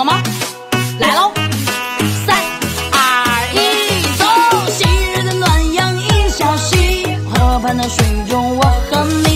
了吗？来喽！3、2、1，走！昔日的暖阳已消息，河畔的水中我和你。